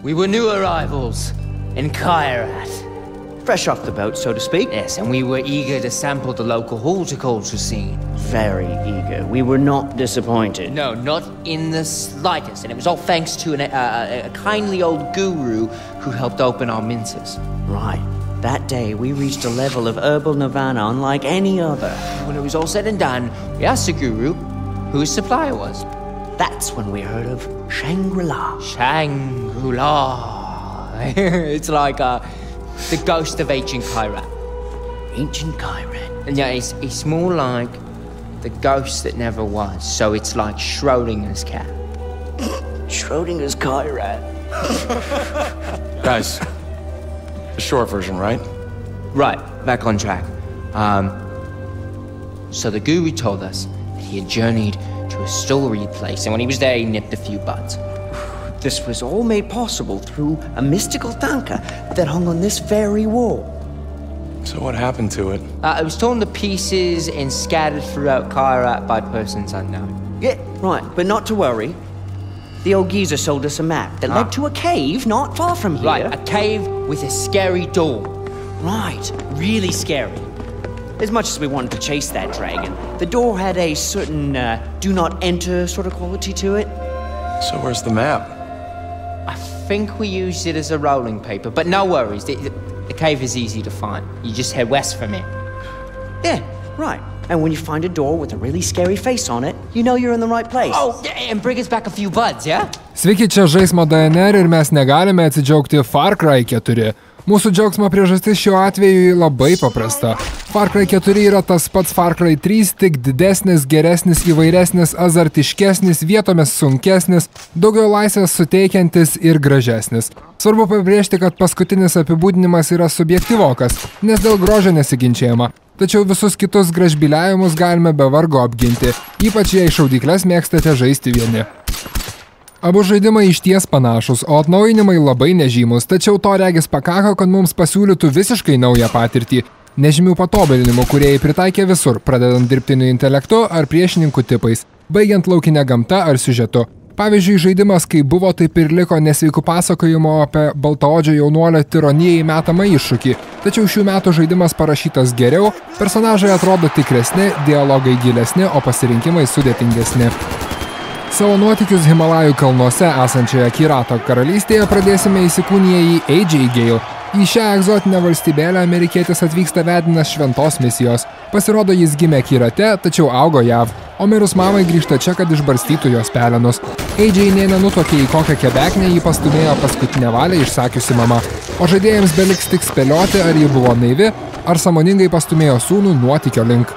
We were new arrivals in Kyrat. Fresh off the boat, so to speak. Yes, and we were eager to sample the local horticulture scene. Very eager. We were not disappointed. No, not in the slightest. And it was all thanks to a kindly old guru who helped open our minces. Right. That day, we reached a level of herbal nirvana unlike any other. When it was all said and done, we asked the guru who his supplier was. That's when we heard of Shangri-La. Shangri-La. It's like the ghost of ancient Kyrat. Ancient Kyrat? And yeah, it's more like the ghost that never was. So it's like Schrodinger's cat. Schrodinger's Kyrat. Guys. The short version, right? Right, back on track. So the guru told us that he had journeyed to a storied place, and when he was there, he nipped a few buds. This was all made possible through a mystical thangka that hung on this very wall. So what happened to it? It was torn to pieces and scattered throughout Kyrat by persons unknown. Yeah, right, but not to worry. The old geezer sold us a map that led to a cave not far from here. Right, a cave with a scary door. Right, really scary. As much as we wanted to chase that dragon, the door had a certain do not enter sort of quality to it. So where's the map? I think we used it as a rolling paper, but no worries. The cave is easy to find. You just head west from it. Yeah, right. And when you find a door with a really scary face on it, you know you're in the right place. Oh, and bring us back a few buds, yeah? Sveiki, čia Žaismo DNR ir mes negalime atsidžiaugti Far Cry 4. Mūsų džiaugsmo priežastis šiuo atveju labai paprasta. Far Cry 4 yra tas pats Far Cry 3, tik didesnis, geresnis, įvairesnis, azartiškesnis, vietomis sunkesnis, daugiau laisvės suteikiantis ir gražesnis. Svarbu pabrėžti, kad paskutinis apibūdinimas yra subjektyvokas, nes dėl grožio nesiginčiama. Tačiau visus kitus gražbiliavimus galime be vargo apginti, ypač jei šaudykles mėgstate žaisti vieni. Abu žaidimai išties panašus, o atnaujinimai labai nežymus, tačiau to regis pakako, kad mums pasiūlytų visiškai naują patirtį. Nežymių patobulinimų, kurie pritaikė visur, pradedant dirbtiniu intelektu ar priešininkų tipais, baigiant laukinę gamtą ar siužetu. Pavyzdžiui, žaidimas, kai buvo, taip ir liko nesveikų pasakojimo apie baltaodžio jaunuolio tironijai metamą iššūkį. Tačiau šių metų žaidimas parašytas geriau, personažai atrodo tikresni, dialogai gilesni, o pasirinkimai sudėtingesni. Savo nuotykius Himalajų kalnuose esančioje Kyrato karalystėje pradėsime įsikūniję į Ajay Ghale. Į šią egzotinę valstybėlę amerikietis atvyksta vedinas šventos misijos. Pasirodo, jis gimė Kyrate, tačiau augo JAV, o mirus mamai grįžta čia, kad išbarstytų jos pelenus. Ajay nė nenutokė, į kokią kebeknę jį pastumėjo paskutinę valią išsakiusi mama, o žaidėjams beliks tik spėlioti, ar ji buvo naivi, ar sąmoningai pastumėjo sūnų nuotykio link.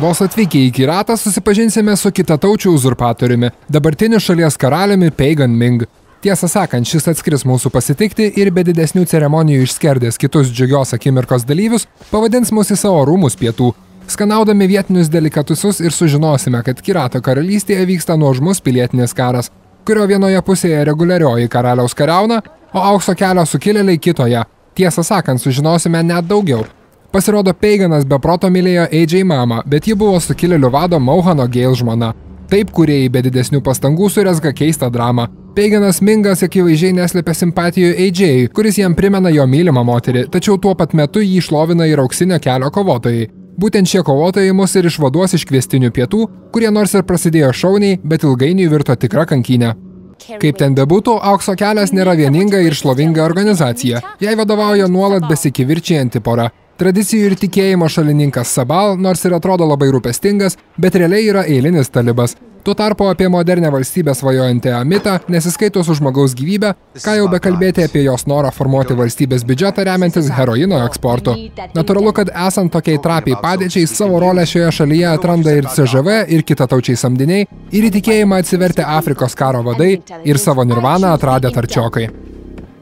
Vos atvykę į Kyratą susipažinsime su kitataučiu uzurpatoriumi, dabartiniu šalies karaliumi Pagan Min. Tiesą sakant, šis atskris mūsų pasitikti ir be didesnių ceremonijų išskerdęs kitus džiugios akimirkos dalyvius pavadins mūsų į savo rūmus pietų. Skanaudami vietinius delikatus ir sužinosime, kad Kyrato karalystėje vyksta nuožmus pilietinės karas, kurio vienoje pusėje reguliarioji karaliaus kariauna, o aukso kelio sukilėliai kitoje. Tiesą sakant, sužinosime net daugiau. Pasirodo, Paganas be proto mylėjo Ajay mamą, bet ji buvo sukilėlių vado Mohano Ghale žmona. Taip kūrėjai be didesnių pastangų surezga keistą dramą. Paganas Mingas akivaizdžiai neslėpė simpatijų Ajay'ui, kuris jam primena jo mylimą moterį, tačiau tuo pat metu jį šlovina ir auksinio kelio kovotojai. Būtent šie kovotojai mus ir išvaduos iš kviestinių pietų, kurie nors ir prasidėjo šauniai, bet ilgainiui virto tikrą kankynę. Kaip ten bebūtų, aukso kelias nėra vieninga ir šlovinga organizacija. Jai vadovauja nuolat besikivirčijanti pora. Tradicijų ir tikėjimo šalininkas Sabal, nors ir atrodo labai rūpestingas, bet realiai yra eilinis talibas. Tuo tarpu apie modernę valstybę svajojantį Amita nesiskaito su žmogaus gyvybę, ką jau bekalbėti apie jos norą formuoti valstybės biudžetą remiantis heroino eksportu. Natūralu, kad esant tokiai trapiai padėčiai, savo rolę šioje šalyje atranda ir CŽV, ir kitataučiai samdiniai, ir į tikėjimą atsivertė Afrikos karo vadai, ir savo nirvaną atradę tarčiokai.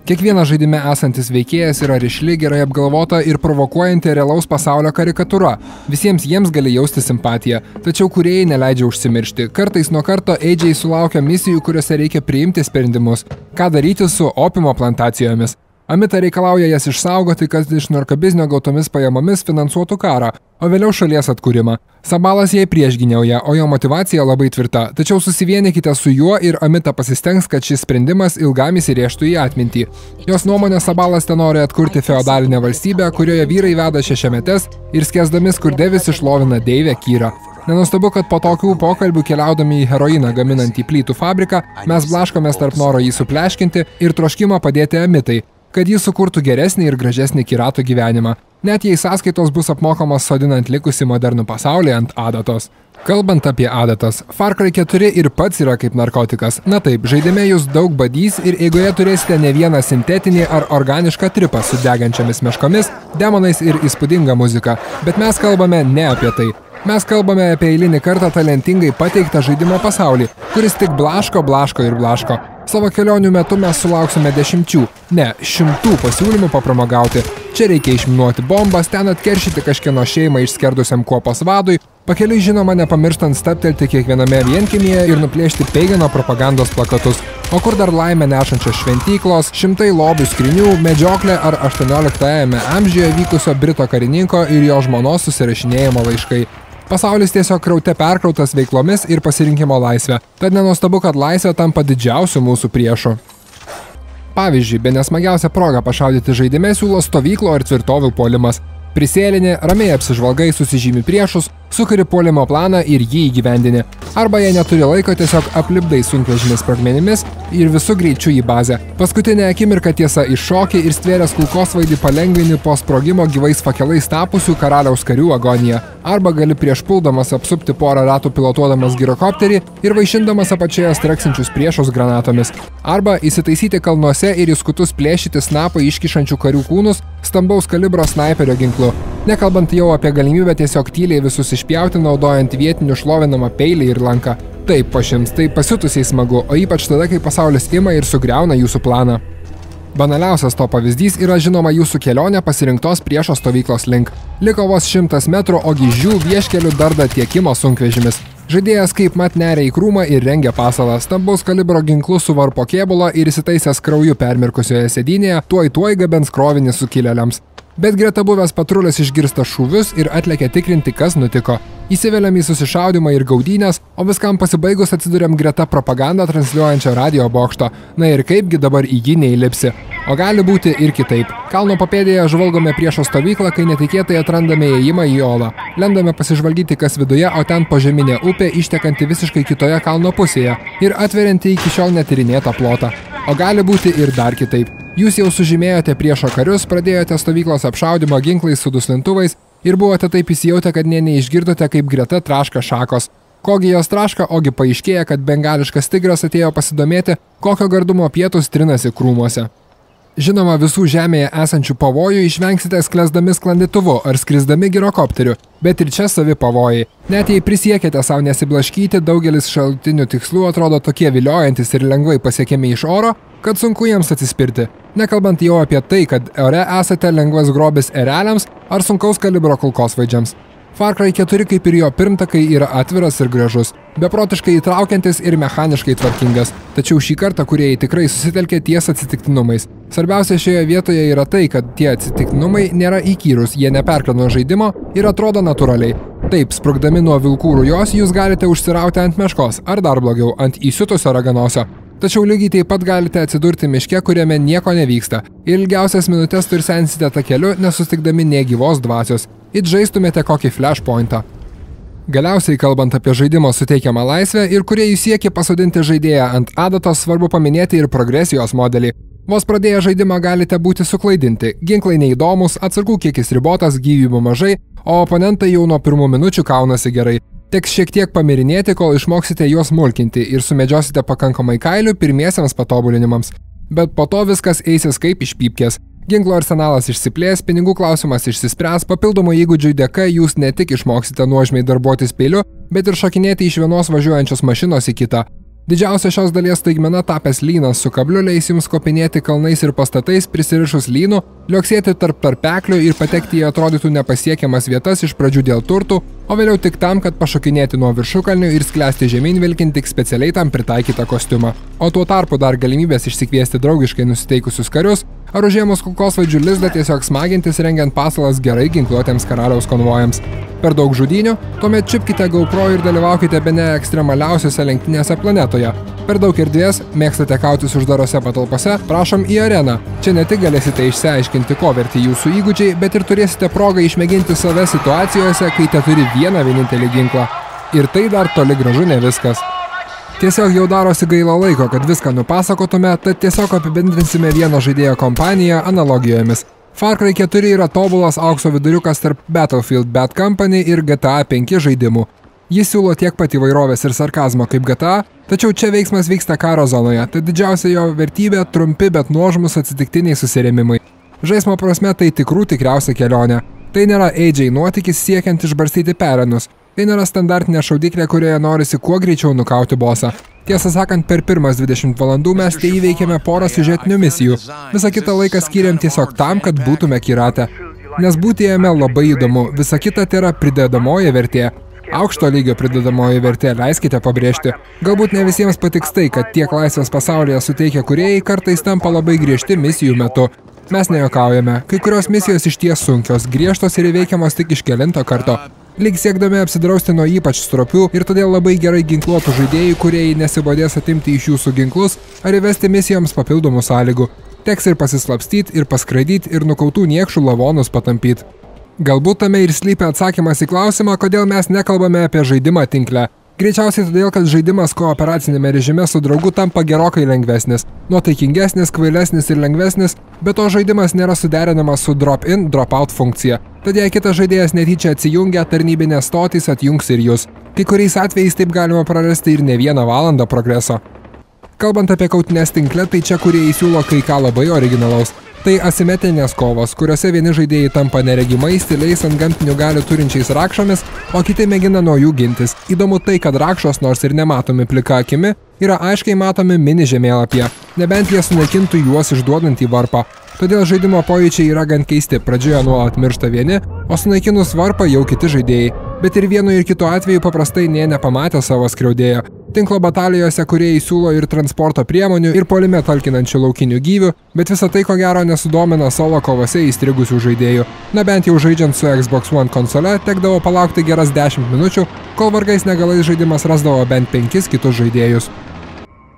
Kiekvienas žaidime esantis veikėjas yra rišli, gerai apgalvota ir provokuojanti realaus pasaulio karikatūra. Visiems jiems gali jausti simpatiją, tačiau kūrėjai neleidžia užsimiršti. Kartais nuo karto Ajay sulaukia misijų, kuriuose reikia priimti sprendimus, ką daryti su opimo plantacijomis. Amita reikalauja jas išsaugoti, kad iš narkobiznio gautomis pajamomis finansuotų karą, o vėliau šalies atkūrimą. Sabalas jai priešginiauja, o jo motivacija labai tvirta, tačiau susivienykite su juo ir Amita pasistengs, kad šis sprendimas ilgam įsirėžtų į atmintį. Jos nuomonė, Sabalas tenori atkurti feodalinę valstybę, kurioje vyrai veda šešiametes ir skęsdami skurde visi šlovina deivę Kyrą. Nenustabu, kad po tokių pokalbių keliaudami į heroiną gaminantį plytų fabriką, mes blaškomės tarp noro jį supleškinti ir troškimo padėti Amitai, kad jis sukurtų geresnį ir gražesnį Kyrato gyvenimą, net jei sąskaitos bus apmokamos sodinant likusi modernų pasaulį ant adatos. Kalbant apie adatas, Far Cry 4 ir pats yra kaip narkotikas. Na taip, žaidime jūs daug badys ir eigoje turėsite ne vieną sintetinį ar organišką tripą su degančiamis meškomis, demonais ir įspūdinga muzika, bet mes kalbame ne apie tai. Mes kalbame apie eilinį kartą talentingai pateiktą žaidimo pasaulį, kuris tik blaško, blaško ir blaško. Savo kelionių metu mes sulauksime dešimčių, ne, šimtų pasiūlymų papramogauti. Čia reikia išminuoti bombas, ten atkeršyti kažkieno šeimą išskerdusiam kuopos vadui, pakeliui žinoma nepamirštant staptelti kiekviename vienkimyje ir nuplėšti Pagano propagandos plakatus. O kur dar laimę nešančios šventyklos, šimtai lobių skrinių, medžioklė ar 18-ame amžiuje vykusio brito karininko ir jo žmonos susirašinėjimo laiškai. Pasaulis tiesiog kraute perkrautas veiklomis ir pasirinkimo laisvę, tad nenuostabu, kad laisvė tampa didžiausiu mūsų priešu. Pavyzdžiui, bene smagiausia proga pašaudyti žaidime siūlo stovyklo ir tvirtovių puolimas. Prisėlini, ramiai apsižvalgai susižymi priešus, sukuri puolimo planą ir jį įgyvendini. Arba jei neturi laiko, tiesiog aplipdai sunkvežimį sprogmenimis ir visu greičiu į bazę. Paskutinę akimirką tiesa iššoki ir stvėręs kulkosvaidį palengvini po sprogimo gyvais fakelais tapusių karaliaus karių agoniją. Arba gali prieš puldamas apsupti porą ratų pilotuodamas girokopterį ir vaišindamas apačioje straksinčius priešus granatomis. Arba įsitaisyti kalnuose ir į skutus plėšyti snapą iškišančių karių kūnus stambaus kalibro snaiperio ginklu. Nekalbant jau apie galimybę tiesiog tyliai visus išpjauti naudojant vietinių šlovinamą peilį ir lanką. Taip, pašims, tai pasiutusiai smagu, o ypač tada, kai pasaulis ima ir sugriauna jūsų planą. Banaliausias to pavyzdys yra žinoma jūsų kelionė pasirinktos priešo stovyklos link. Liko vos 100 metrų, ogi žių vieškelių darda tiekimo sunkvežimis. Žaidėjas kaip mat neria į krūmą ir rengia pasalą, stambaus kalibro ginklu suvarpo kėbulą ir įsitaisęs krauju permirkusioje sėdynėje, tuoj gabens krovinį sukilėliams. Bet greta buvęs patrulis išgirsta šūvius ir atlekia tikrinti, kas nutiko. Įsiveliam į susišaudimą ir gaudynės, o viskam pasibaigus atsiduriam greta propagandą transliuojančią radio bokšto. Na ir kaipgi dabar į jį neįlipsi. O gali būti ir kitaip. Kalno papėdėje žvalgome priešo stovyklą, kai netikėtai atrandame įėjimą į olą. Lendame pasižvalgyti, kas viduje, o ten požeminė upė ištekanti visiškai kitoje kalno pusėje ir atverianti iki šiol netyrinėtą plotą. O gali būti ir dar kitaip. Jūs jau sužymėjote priešo karius, pradėjote stovyklos apšaudimo ginklais su duslintuvais ir buvote taip įsijautę, kad neišgirdote, kaip greta traška šakos. Kogi jos traška, ogi paaiškėja, kad bengališkas tigras atėjo pasidomėti, kokio gardumo pietus trinasi krūmuose. Žinoma, visų žemėje esančių pavojų išvengsite sklesdami sklandytuvu ar skrisdami girokopteriu, bet ir čia savi pavojai. Net jei prisiekėte savo nesiblaškyti, daugelis šalutinių tikslų atrodo tokie viliojantis ir lengvai pasiekiami iš oro, kad sunku jiems atsispirti. Nekalbant jau apie tai, kad ore esate lengvas grobis ereliams ar sunkaus kalibro kulkosvaidžiams. Far Cry 4 kaip ir jo pirmtakai yra atviras ir gražus, beprotiškai įtraukiantis ir mechaniškai tvarkingas, tačiau šį kartą kūrėjai tikrai susitelkė ties atsitiktinumais. Svarbiausia šioje vietoje yra tai, kad tie atsitiktinumai nėra įkyrūs, jie neperkrauja žaidimo ir atrodo natūraliai. Taip, sprukdami nuo vilkų rujos, jūs galite užsirauti ant meškos ar dar blogiau ant įsiutusio raganosio. Tačiau lygiai taip pat galite atsidurti miške, kuriame nieko nevyksta. Ilgiausias minutės tursensite tą keliu, nesustikdami nė gyvos dvasios. It žaistumėte kokį flashpointą. Galiausiai, kalbant apie žaidimo suteikiamą laisvę ir kuriai jūs siekia pasodinti žaidėją ant adatos, svarbu paminėti ir progresijos modelį. Vos pradėję žaidimą galite būti suklaidinti, ginklai neįdomus, atsargų kiekis ribotas, gyvybių mažai, o oponentai jau nuo pirmų minučių kaunasi gerai. Teks šiek tiek pamirinėti, kol išmoksite juos mulkinti ir sumedžiosite pakankamai kailių pirmiesiams patobulinimams. Bet po to viskas eisis kaip iš pypkės. Ginklo arsenalas išsiplės, pinigų klausimas išsispręs, papildomų įgūdžių dėka jūs ne tik išmoksite nuožmiai darbuotis peiliu, bet ir šokinėti iš vienos važiuojančios mašinos į kitą. Didžiausia šios dalies staigmena tapęs lynas su kabliu leis jums kopinėti kalnais ir pastatais prisirišus lynu, lioksėti tarp tarpeklių ir patekti į atrodytų nepasiekiamas vietas iš pradžių dėl turtų, o vėliau tik tam, kad pašokinėti nuo viršukalnių ir sklęsti žemyn vilkint tik specialiai tam pritaikytą kostiumą. O tuo tarpu dar galimybės išsikviesti draugiškai nusiteikusius karius, ar užėmus kulkosvaidžių lizdą tiesiog smagintis rengiant pasalas gerai ginkluotėms karaliaus konvojams. Per daug žudynių? Tuomet čipkite GoPro ir dalyvaukite bene ekstremaliausiose lenktynėse planetoje. Per daug erdvės? Mėgstate kautis uždarose patalpose? Prašom į areną. Čia ne tik galėsite išsiaiškinti, ko verti jūsų įgūdžiai, bet ir turėsite progą išmėginti save situacijose, kai te turi vieną vienintelį ginklą. Ir tai dar toli gražu ne viskas. Tiesiog jau darosi gaila laiko, kad viską nupasakotume, tad tiesiog apibendrinsime vieno žaidėjo kompaniją analogijomis. Far Cry 4 yra tobulas aukso viduriukas tarp Battlefield Bad Company ir GTA 5 žaidimų. Jis siūlo tiek pat įvairovės ir sarkazmo kaip GTA, tačiau čia veiksmas vyksta karo zonoje, tad didžiausia jo vertybė – trumpi, bet nuožmus atsitiktiniai susirėmimai. Žaismo prasme tai tikriausia kelionė. Tai nėra Ajay nuotykis siekiant išbarstyti perenus. Tai nėra standartinė šaudyklė, kurioje norisi kuo greičiau nukauti bosą. Tiesą sakant, per pirmas 20 valandų mes tai įveikėme porą siužetinių misijų. Visą kitą laiką skiriam tiesiog tam, kad būtume Kyrate. Nes būti jame labai įdomu, visa kita tai yra pridedamoji vertė. Aukšto lygio pridedamoji vertė, leiskite pabrėžti. Galbūt ne visiems patiks tai, kad tiek laisvės pasaulyje suteikia kūrėjai kartais tampa labai griežti misijų metu. Mes nejuokaujame, kai kurios misijos išties sunkios, griežtos ir įveikiamos tik iš kelinto karto. Lyg siekdami apsidrausti nuo ypač stropių ir todėl labai gerai ginkluotų žaidėjų, kurie nesibodės atimti iš jūsų ginklus ar įvesti misijoms papildomų sąlygų. Teks ir pasislapstyti, ir paskraidyti, ir nukautų niekšų lavonus patampyti. Galbūt tame ir slypi atsakymas į klausimą, kodėl mes nekalbame apie žaidimą tinkle. Greičiausiai todėl, kad žaidimas kooperacinėme režime su draugu tampa gerokai lengvesnis, nuotaikingesnis, kvailesnis ir lengvesnis, bet to žaidimas nėra suderinamas su drop-in, drop-out funkcija. Tad jei kitas žaidėjas netyčia atsijungia, tarnybinės stotys atjungs ir jūs. Kai kuriais atvejais taip galima prarasti ir ne vieną valandą progreso. Kalbant apie kautynes tinkle, tai čia kurie įsiūlo kai ką labai originalaus. Tai asimetrinės kovos, kuriuose vieni žaidėjai tampa neregimais, stiliais ant gamtinių galių turinčiais rakšomis, o kiti mėgina nuo jų gintis. Įdomu tai, kad rakšos, nors ir nematomi plika akimi, yra aiškiai matomi mini žemėlapyje, nebent jie sunaikintų juos išduodant į varpą. Todėl žaidimo pojūčiai yra gan keisti, pradžioje nuolat miršta vieni, o sunaikinus varpą jau kiti žaidėjai. Bet ir vienu ir kitu atveju paprastai nė nepamatė savo skriaudėjo. Tinklo batalijose kūrėjai siūlo ir transporto priemonių, ir puolime talkinančių laukinių gyvių, bet visą tai ko gero nesudomina solo kovose įstrigusių žaidėjų. Na bent jau žaidžiant su Xbox One konsole tekdavo palaukti geras 10 minučių, kol vargais negalais žaidimas rasdavo bent 5 kitus žaidėjus.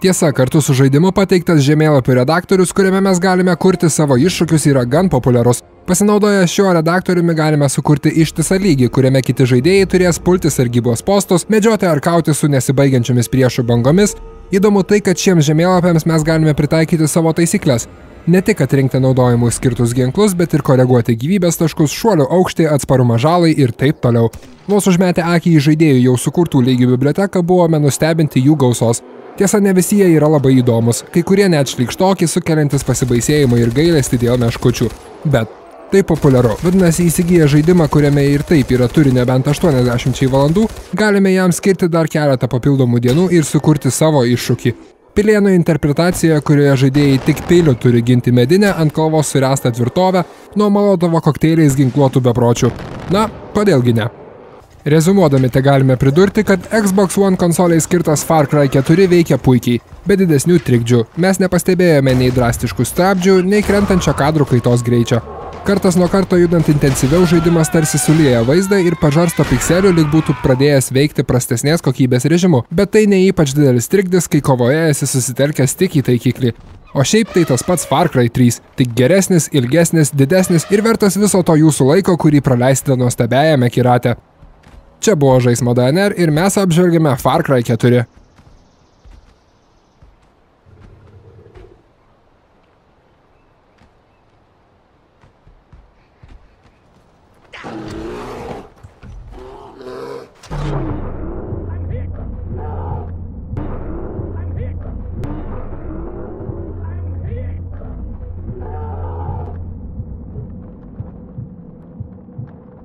Tiesa, kartu su žaidimu pateiktas žemėlapių redaktorius, kuriame mes galime kurti savo iššūkius, yra gan populiarus. Pasinaudoję šiuo redaktoriumi galime sukurti ištisą lygį, kuriame kiti žaidėjai turės pulti sargybos postus, medžioti ar kauti su nesibaigiančiomis priešų bangomis. Įdomu tai, kad šiems žemėlapiams mes galime pritaikyti savo taisyklės. Ne tik atrinkti naudojimui skirtus ginklus, bet ir koreguoti gyvybės taškus, šuolių aukštį, atsparumą žalai ir taip toliau. Vos užmetę akį į žaidėjų jau sukurtų lygių biblioteką buvome nustebinti jų gausos. Tiesa, ne visi jie yra labai įdomus, kai kurie net šlykštokį sukeliantis pasibaisėjimą ir gailestį dėl meškučių. Bet tai populiaru. Vadinasi, įsigiję žaidimą, kuriame ir taip yra turinio bent 80 valandų, galime jam skirti dar keletą papildomų dienų ir sukurti savo iššūkį. Pilėnų interpretacija, kurioje žaidėjai tik peiliu turi ginti medinę ant kalvos suręstą tvirtovę nuo Molotovo kokteiliais ginkluotų bepročių. Na, kodėlgi ne? Rezumuodami te galime pridurti, kad Xbox One konsoliai skirtas Far Cry 4 veikia puikiai, be didesnių trikdžių. Mes nepastebėjome nei drastiškų stabdžių, nei krentančio kadrų kaitos greičio. Kartas nuo karto judant intensyviau žaidimas tarsi sulieja vaizdą ir pažarsto pikselių, lyg būtų pradėjęs veikti prastesnės kokybės režimu, bet tai ne ypač didelis trikdis, kai kovoje esi susitelkęs tik į taikiklį. O šiaip tai tas pats Far Cry 3, tik geresnis, ilgesnis, didesnis ir vertas viso to jūsų laiko, kurį praleisite nuostabiajame Kyrate. Čia buvo Žaismo DNR ir mes apžvelgėme Far Cry 4.